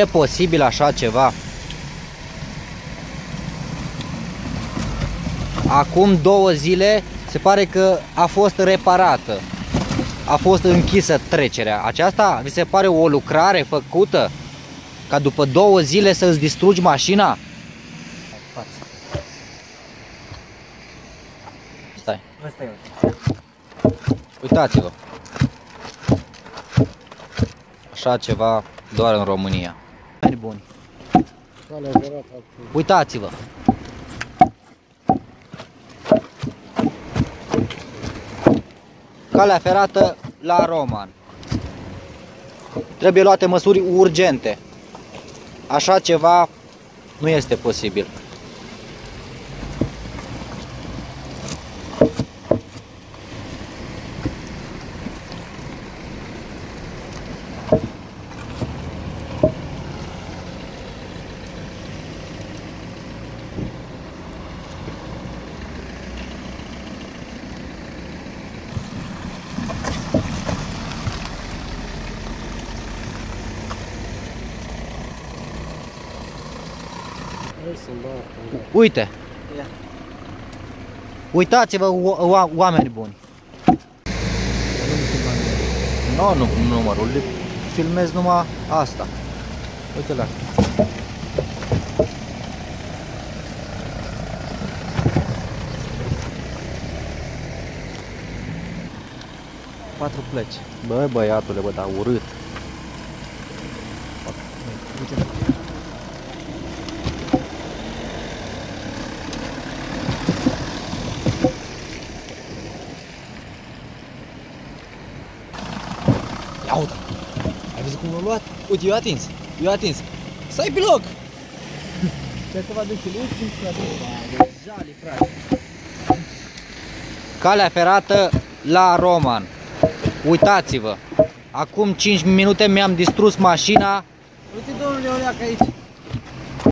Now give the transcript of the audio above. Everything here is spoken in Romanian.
E posibil așa ceva? Acum 2 zile se pare că a fost reparată, a fost închisă trecerea. Aceasta vi se pare o lucrare făcută ca după 2 zile să-ți distrugi mașina? Stai. Uitați-vă. Așa ceva doar în România. Bun. Uitați-vă. Calea ferată la Roman. Trebuie luate măsuri urgente. Așa ceva nu este posibil. Uite! Uitați-vă, oameni buni! No, nu, numărul, filmez numai asta. Uite-l acolo. Patru pleci. Bă, băiatule, bă, dar urât. Ai văzut cum l-a luat? Uite, eu atins, Stai pe loc! Ce-a ceva de chiluți, frate? Jali, frate! Calea ferată la Roman. Uitați-vă! Acum 5 minute mi-am distrus mașina. Uite, domnule Oleac, aici!